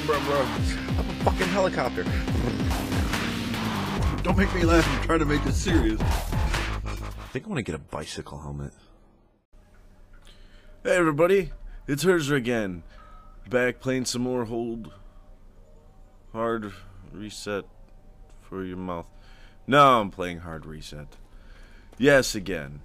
Up a fucking helicopter. Don't make me laugh. I'm trying to make this serious. I think I want to get a bicycle helmet. Hey everybody, it's Herzreh again. Back playing some more Hard Reset for your mouth. No, I'm playing Hard Reset. Yes, again.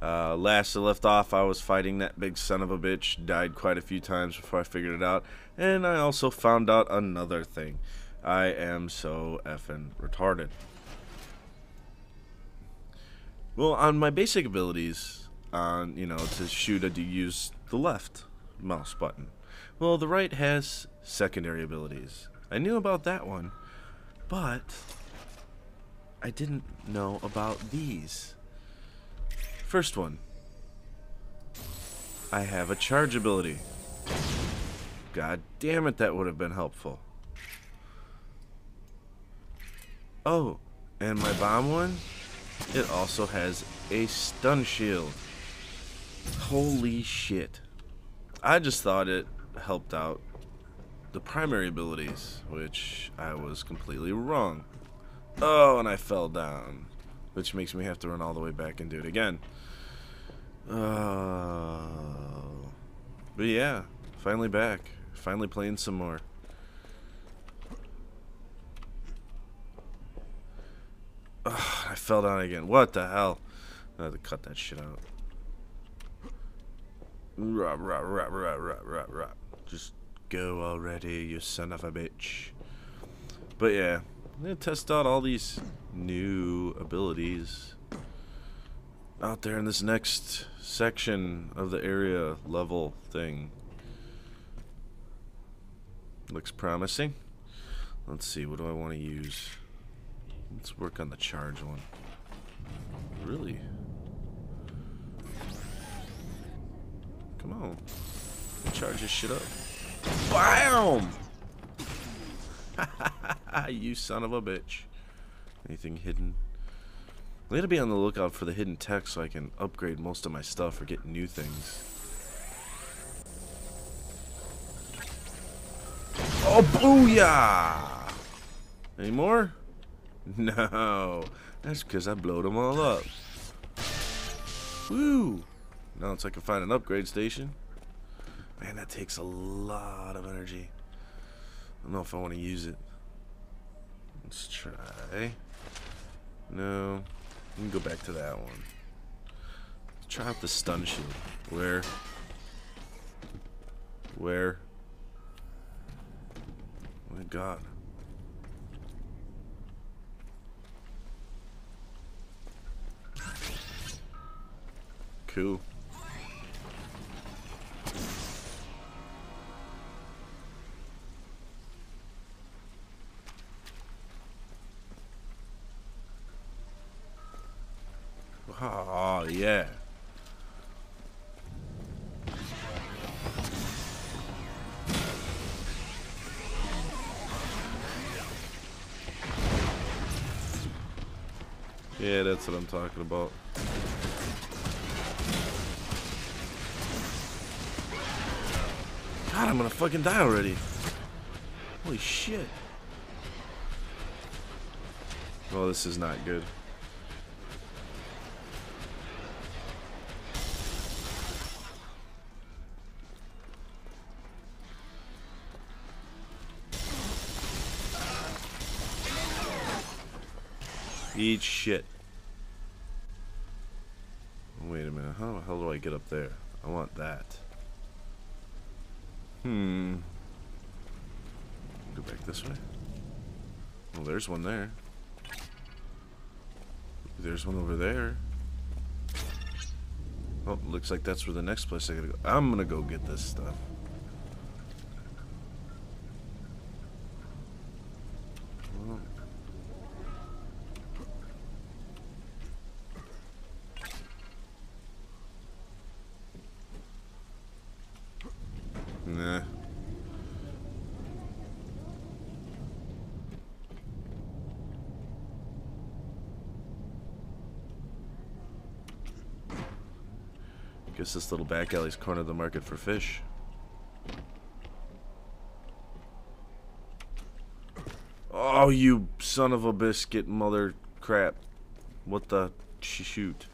Last I left off, I was fighting that big son of a bitch. Died quite a few times before I figured it out. And I also found out another thing. I am so effing retarded. Well, on my basic abilities, to shoot, I do use the left mouse button. Well, the right has secondary abilities. I knew about that one, but I didn't know about these. First one, I have a charge ability. God damn it, that would have been helpful. Oh, and my bomb one, it also has a stun shield. Holy shit. I just thought it helped out the primary abilities, which I was completely wrong. Oh, and I fell down, which makes me have to run all the way back and do it again. But yeah, finally back. Finally playing some more. I fell down again. What the hell? I had to cut that shit out. Just go already, you son of a bitch. But yeah, I'm gonna test out all these new abilities out there in this next section of the area level thing. Looks promising. Let's see, what do I want to use? Let's work on the charge one. Really? Come on. Charge this shit up. BAM! You son of a bitch. Anything hidden? I'm gonna be on the lookout for the hidden tech so I can upgrade most of my stuff or get new things. Oh, booyah! Any more? No. That's because I blowed them all up. Woo! Now it's like I can find an upgrade station. Man, that takes a lot of energy. I don't know if I want to use it. Let's try. No. Let me go back to that one. Let's try out the stun shield. Where? Oh my god. Cool. Oh, yeah. Yeah, that's what I'm talking about. God, I'm gonna fucking die already. Holy shit. Well, this is not good. Eat shit. Wait a minute, how the hell do I get up there? I want that. Go back this way. Well, there's one there. There's one over there. Oh, looks like that's where the next place I gotta go. I'm gonna go get this stuff. Nah. Guess this little back alley's cornered the market for fish. Oh, you son of a biscuit mother crap. What the shoot.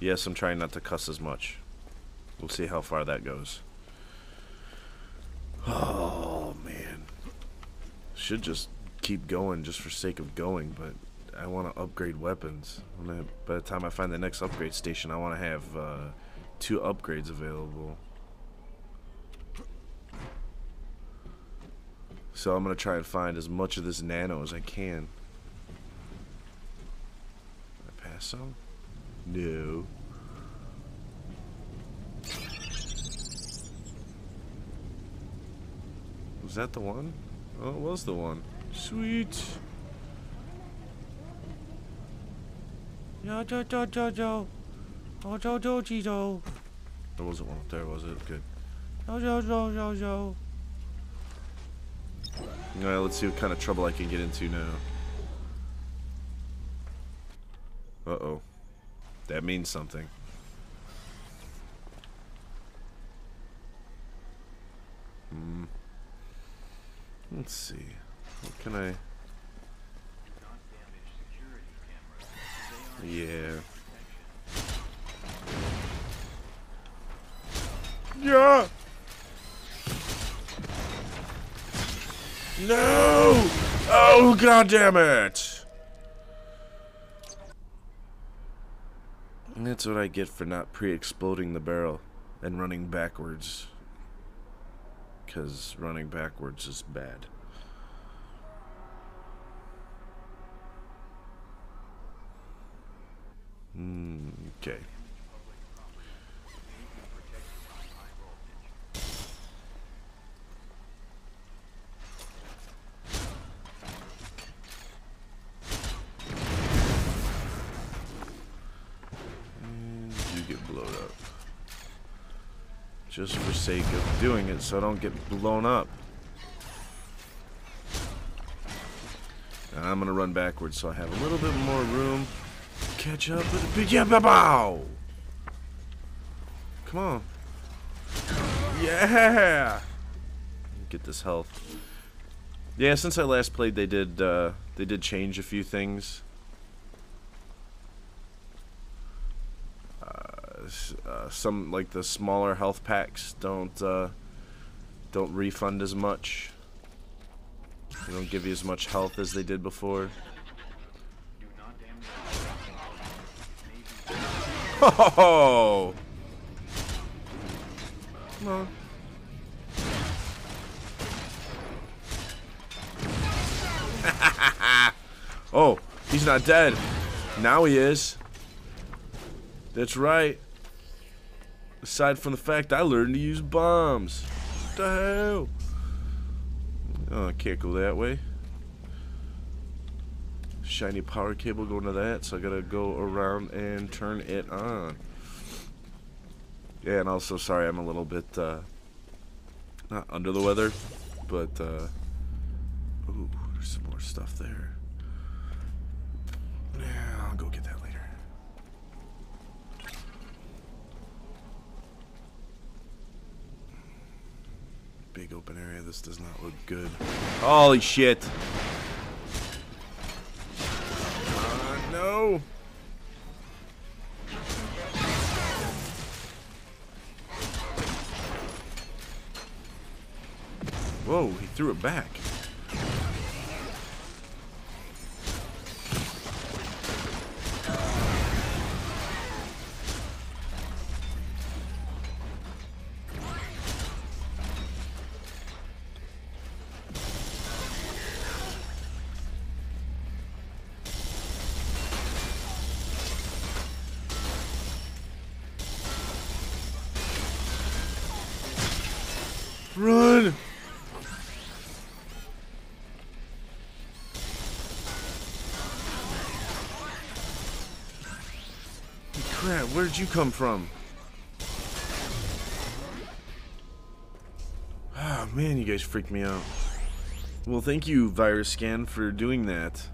Yes, I'm trying not to cuss as much. We'll see how far that goes. Oh, man. Should just keep going just for sake of going, but I want to upgrade weapons. By the time I find the next upgrade station, I want to have 2 upgrades available. So I'm going to try and find as much of this nano as I can. Did I pass some? No. Was that the one? Oh, it was the one. Sweet. There wasn't one up there, was it? Good. Alright, let's see what kind of trouble I can get into now. Uh-oh. That means something. Hmm. Let's see. What can I... Yeah. Yeah! No! Oh, God damn it! And that's what I get for not pre-exploding the barrel and running backwards. Because running backwards is bad. Okay. Just for sake of doing it so I don't get blown up. And I'm gonna run backwards so I have a little bit more room. Catch up with the big bow. Come on. Yeah! Get this health. Yeah, since I last played they did change a few things. Some, like, the smaller health packs don't refund as much. They don't give you as much health as they did before. Oh! Come on. Oh, he's not dead. Now he is. That's right. Aside from the fact I learned to use bombs. What the hell? Oh, I can't go that way. Shiny power cable going to that, so I gotta go around and turn it on. Yeah, and also, sorry, I'm a little bit, not under the weather, but, ooh, there's some more stuff there. Yeah, I'll go get that later. Big open area. This does not look good. Holy shit! No! Whoa! He threw it back. Run! Crap, where'd you come from? Ah, oh, man, you guys freaked me out. Well, thank you, Virus Scan, for doing that.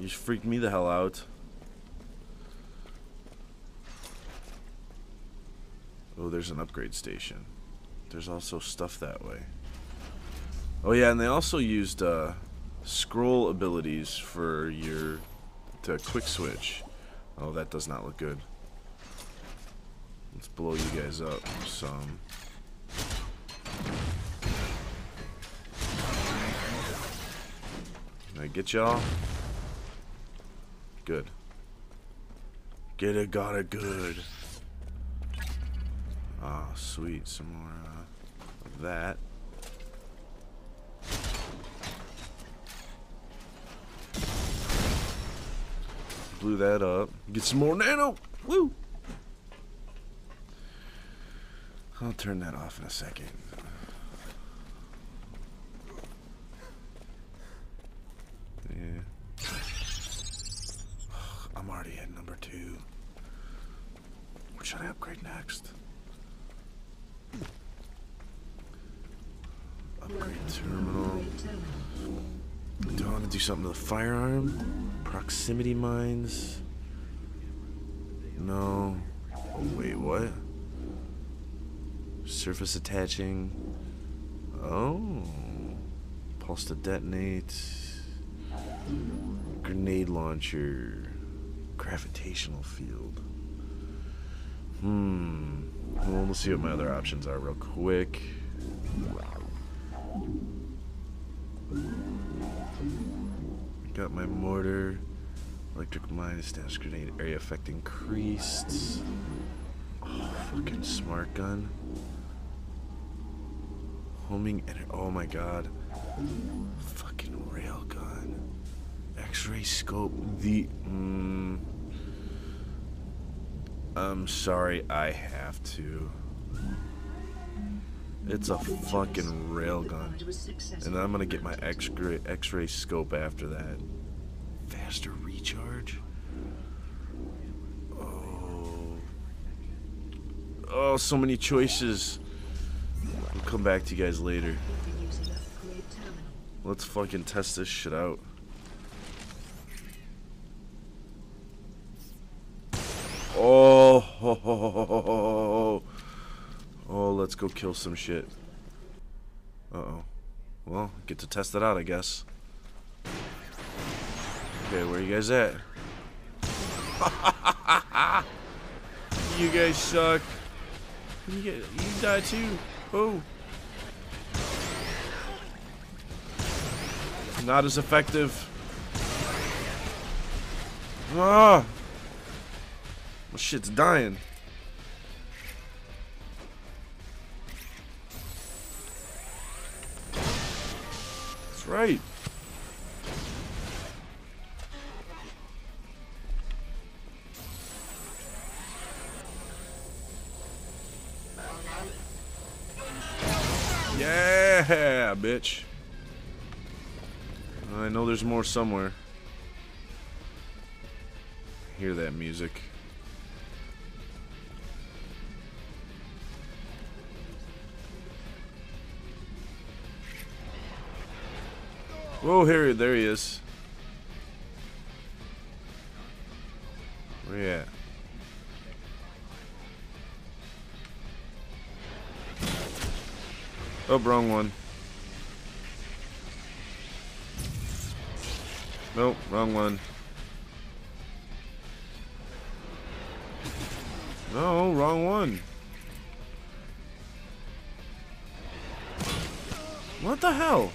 You just freaked me the hell out. Oh, there's an upgrade station. There's also stuff that way. Oh yeah, and they also used scroll abilities for your to quick switch. Oh, that does not look good. Let's blow you guys up some. Can I get y'all? Good. Get it, got it good. Ah, oh, sweet. Some more of that. Blew that up. Get some more nano! Woo! I'll turn that off in a second. Yeah. I'm already at number 2. What should I upgrade next? Upgrade terminal. Do I want to do something to the firearm? Proximity mines? No. Oh, wait, what? Surface attaching. Oh. Pulse to detonate. Grenade launcher. Gravitational field. Hmm. Well, let's see what my other options are real quick. Got my mortar. Electric mine, stash grenade, area effect increased. Oh, fucking smart gun. Homing energy. Oh my god. Fucking railgun. X-ray scope. The. I'm sorry, I have to. It's a fucking railgun. And I'm gonna get my X-ray scope after that. Faster recharge? Oh. Oh, so many choices. I'll come back to you guys later. Let's fucking test this shit out. Oh, ho, ho, ho, ho, ho. Oh, let's go kill some shit. Uh-oh. Well, get to test it out, I guess. Okay, where you guys at? You guys suck. You die too. Oh. Not as effective. Ah. My shit's dying. Right. Yeah, bitch. I know there's more somewhere. I hear that music. Whoa, Harry, there he is. Where you at? Oh, wrong one. Nope, wrong one. No, wrong one. What the hell?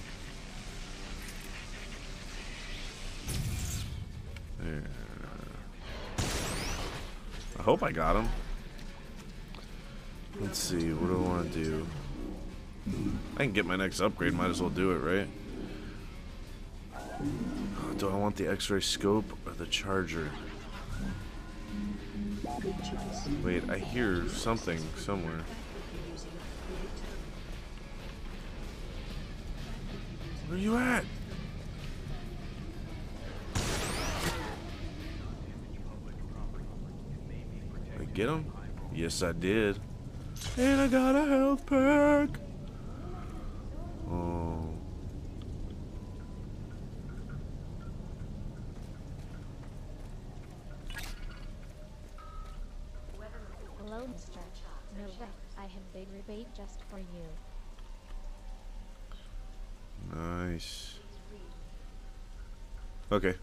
I hope I got him. Let's see, what do I want to do? I can get my next upgrade, might as well do it, right? Do I want the X-ray scope or the charger? Wait, I hear something somewhere. Where are you at? Get him? Yes, I did. And I got a health perk. Oh. Hello, Mr. No, I have big rebate just for you. Nice. Okay.